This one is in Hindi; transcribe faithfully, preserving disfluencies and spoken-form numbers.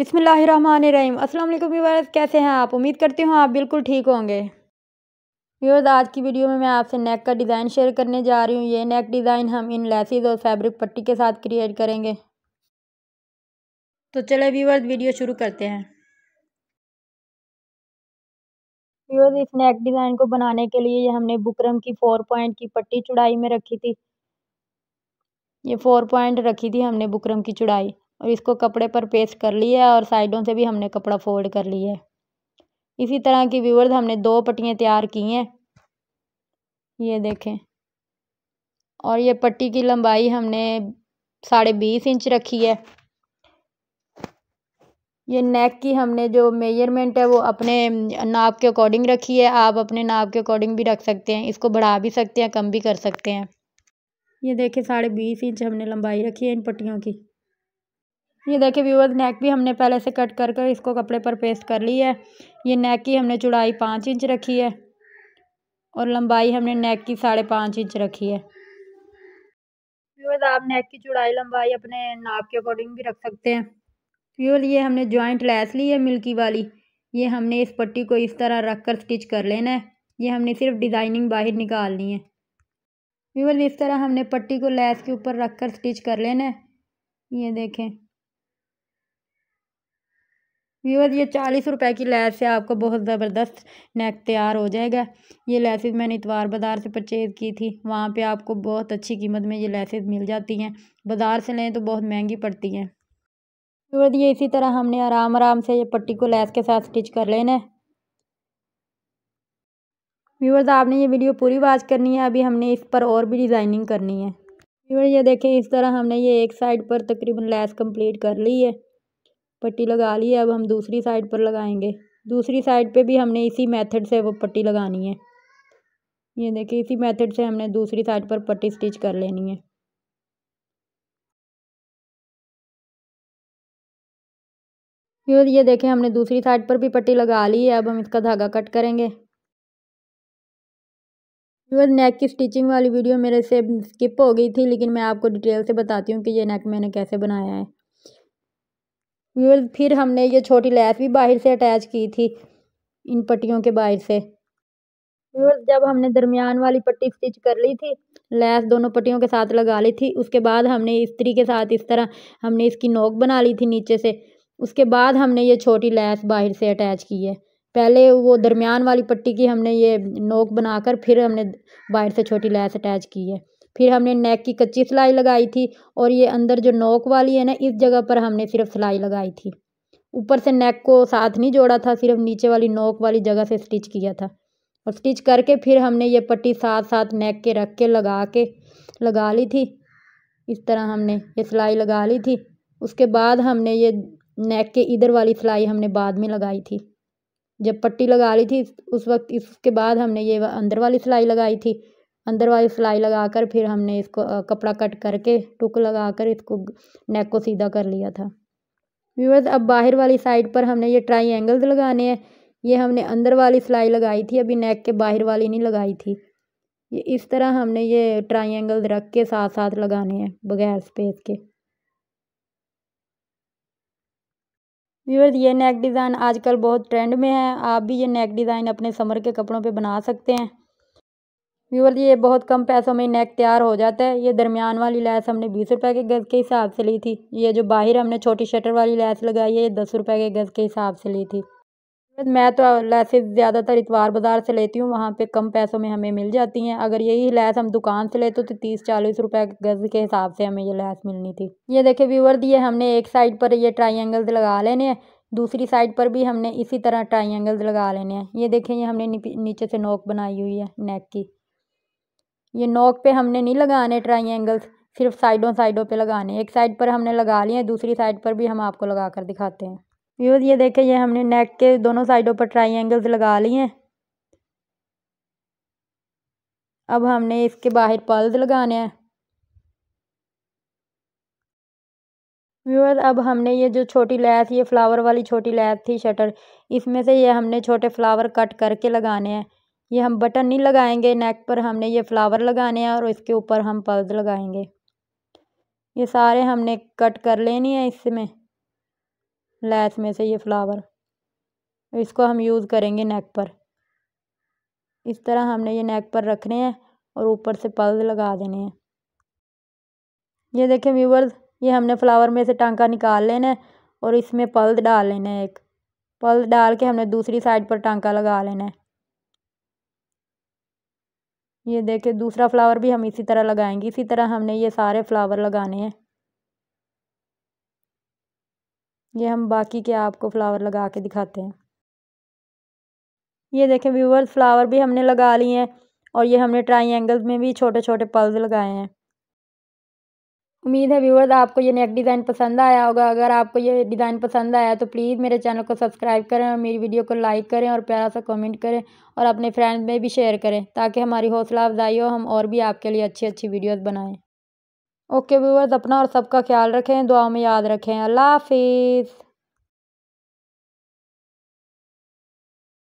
बिस्मिल्लाहिर्रहमानिर्रहीम। अस्सलाम वालेकुम व्यूअर्स, कैसे हैं आप? उम्मीद करती हूँ आप बिल्कुल ठीक होंगे। व्यूअर्स, आज की वीडियो में मैं आपसे नेक का डिज़ाइन शेयर करने जा रही हूँ। ये नेक डिज़ाइन हम इन लेसेस और फैब्रिक पट्टी के साथ क्रिएट करेंगे। तो चले व्यूअर्स, वीडियो शुरू करते हैं। व्यूअर्स, इस नेक डिज़ाइन को बनाने के लिए हमने बुकरम की फोर पॉइंट की पट्टी चौड़ाई में रखी थी। ये फोर पॉइंट रखी थी हमने बुकरम की चौड़ाई, और इसको कपड़े पर पेस्ट कर लिया है और साइडों से भी हमने कपड़ा फोल्ड कर लिया है। इसी तरह की व्यूअर्स हमने दो पट्टियाँ तैयार की हैं, ये देखें। और ये पट्टी की लंबाई हमने साढ़े बीस इंच रखी है। ये नेक की हमने जो मेजरमेंट है वो अपने नाप के अकॉर्डिंग रखी है। आप अपने नाप के अकॉर्डिंग भी रख सकते हैं, इसको बढ़ा भी सकते हैं, कम भी कर सकते हैं। ये देखें, साढ़े बीस इंच हमने लंबाई रखी है इन पट्टियों की। ये देखिए व्यूअर्स, नेक भी हमने पहले से कट कर कर इसको कपड़े पर पेस्ट कर ली है। ये नेक की हमने चौड़ाई पाँच इंच रखी है और लंबाई हमने नेक की साढ़े पाँच इंच रखी है। व्यूअर्स, आप नेक की चौड़ाई लंबाई अपने नाप के अकॉर्डिंग भी रख सकते हैं। व्यूअर्स, ये हमने जॉइंट लेस ली है मिल्की वाली। ये हमने इस पट्टी को इस तरह रख कर स्टिच कर लेना है। ये हमने सिर्फ डिज़ाइनिंग बाहर निकालनी है। व्यूअर्स, इस तरह हमने पट्टी को लेस के ऊपर रख कर स्टिच कर लेना है। ये देखें व्यूअर्स, ये चालीस रुपए की लैस से आपको बहुत ज़बरदस्त नेक तैयार हो जाएगा। ये लेसेस मैंने इतवार बाज़ार से परचेज़ की थी, वहाँ पे आपको बहुत अच्छी कीमत में ये लेसेस मिल जाती हैं। बाज़ार से लें तो बहुत महंगी पड़ती हैं। व्यूअर्स, ये इसी तरह हमने आराम आराम से ये पट्टी को लैस के साथ स्टिच कर लेना है। व्यूअर्स, आपने ये वीडियो पूरी वॉच करनी है। अभी हमने इस पर और भी डिज़ाइनिंग करनी है। व्यूअर्स, ये देखें, इस तरह हमने ये एक साइड पर तकरीबन लैस कम्प्लीट कर ली है, पट्टी लगा ली है। अब हम दूसरी साइड पर लगाएंगे। दूसरी साइड पे भी हमने इसी मेथड से वो पट्टी लगानी है। ये देखिए, इसी मेथड से हमने दूसरी साइड पर पट्टी स्टिच कर लेनी है। फिर ये देखें, हमने दूसरी साइड पर भी पट्टी लगा ली है। अब हम इसका धागा कट करेंगे। फिर नेक की स्टिचिंग वाली वीडियो मेरे से स्किप हो गई थी, लेकिन मैं आपको डिटेल से बताती हूँ कि ये नेक मैंने कैसे बनाया है। व्यूअर्स, फिर हमने ये छोटी लैस भी बाहर से अटैच की थी इन पट्टियों के बाहर से। व्यूअर्स, जब हमने दरमियान वाली पट्टी स्टिच कर ली थी, लैस दोनों पट्टियों के साथ लगा ली थी, उसके बाद हमने इस्त्री के साथ इस तरह हमने इसकी नोक बना ली थी नीचे से। उसके बाद हमने ये छोटी लैस बाहर से अटैच की है। पहले वो दरमियान वाली पट्टी की हमने ये नोक बनाकर फिर हमने बाहर से छोटी लैस अटैच की है। फिर हमने नेक की कच्ची सिलाई लगाई थी, और ये अंदर जो नोक वाली है ना, इस जगह पर हमने सिर्फ सिलाई लगाई थी। ऊपर से नेक को साथ नहीं जोड़ा था, सिर्फ नीचे वाली नोक वाली जगह से स्टिच किया था। और स्टिच करके फिर हमने ये पट्टी साथ साथ नेक के रख के लगा के लगा ली थी। इस तरह हमने ये सिलाई लगा ली थी। उसके बाद हमने ये नेक के इधर वाली सिलाई हमने बाद में लगाई थी। जब पट्टी लगा ली थी उस वक्त इसके बाद हमने ये अंदर वाली सिलाई लगाई थी। अंदर वाली सिलाई लगाकर फिर हमने इसको कपड़ा कट करके टुक लगाकर इसको नेक को सीधा कर लिया था। व्यूअर्स, अब बाहर वाली साइड पर हमने ये ट्रायंगल्स लगाने हैं। ये हमने अंदर वाली सिलाई लगाई थी, अभी नेक के बाहर वाली नहीं लगाई थी। ये इस तरह हमने ये ट्रायंगल्स रख के साथ साथ लगाने हैं बगैर स्पेस के। व्यूअर्स, ये नेक डिज़ाइन आजकल बहुत ट्रेंड में है। आप भी ये नेक डिज़ाइन अपने समर के कपड़ों पर बना सकते हैं। व्यूअर्स, ये बहुत कम पैसों में नेक तैयार हो जाता है। ये दरमियान वाली लैस हमने बीस रुपए के गज़ के हिसाब से ली थी। ये जो बाहर हमने छोटी शटर वाली लैस लगाई है, ये दस रुपए के गज़ के हिसाब से ली थी। मैं तो लैसेस ज़्यादातर इतवार बाज़ार से लेती हूँ, वहाँ पे कम पैसों में हमें मिल जाती हैं। अगर यही लैस हम दुकान से लेते तो तीस चालीस रुपए के गज़ के हिसाब से हमें ये लैस मिलनी थी। ये देखे व्यूअर्स, ये हमने एक साइड पर ये ट्रायंगल्स लगा लेने हैं, दूसरी साइड पर भी हमने इसी तरह ट्रायंगल्स लगा लेने हैं। ये देखें, ये हमने नीचे से नोक बनाई हुई है नेक की। ये नोक पे हमने नहीं लगाने ट्रायंगल्स, सिर्फ साइडों साइडों पे लगाने। एक साइड पर हमने लगा लिए हैं, दूसरी साइड पर भी हम आपको लगा कर दिखाते हैं। व्यूअर्स, ये देखें, ये हमने नेक के दोनों साइडों पर ट्रायंगल्स लगा लिए हैं। अब हमने इसके बाहर पर्ल्स लगाने हैं। व्यूअर्स, अब हमने ये जो छोटी लैस, ये फ्लावर वाली छोटी लैस थी शटर, इसमें से ये हमने छोटे फ्लावर कट करके लगाने हैं। ये हम बटन नहीं लगाएंगे नेक पर, हमने ये फ्लावर लगाने हैं और इसके ऊपर हम पर्ल्स लगाएंगे। ये सारे हमने कट कर लेनी है इसमें। लैस में से ये फ्लावर, इसको हम यूज़ करेंगे नेक पर। इस तरह हमने ये नेक पर रखने हैं और ऊपर से पर्ल्स लगा देने हैं। ये देखें व्यूवर्स, ये हमने फ्लावर में से टांका निकाल लेना है और इसमें पर्ल्स डाल लेना है। एक पर्ल्स डाल के हमने दूसरी साइड पर टांका लगा लेना है। ये देखें दूसरा फ्लावर भी हम इसी तरह लगाएंगे। इसी तरह हमने ये सारे फ्लावर लगाने हैं। ये हम बाकी के आपको फ्लावर लगा के दिखाते हैं। ये देखें व्यूवर्स, फ्लावर भी हमने लगा लिए हैं और ये हमने ट्रायंगल्स में भी छोटे छोटे पर्ल्स लगाए हैं। उम्मीद है व्यूवर्स आपको ये नेक डिज़ाइन पसंद आया होगा। अगर आपको ये डिज़ाइन पसंद आया तो प्लीज़ मेरे चैनल को सब्सक्राइब करें और मेरी वीडियो को लाइक करें और प्यारा सा कमेंट करें और अपने फ्रेंड्स में भी शेयर करें ताकि हमारी हौसला अफजाई हो, हम और भी आपके लिए अच्छी अच्छी वीडियोस बनाएं। ओके व्यूवर्स, अपना और सबका ख्याल रखें, दुआओं में याद रखें। अल्लाह हाफिज़।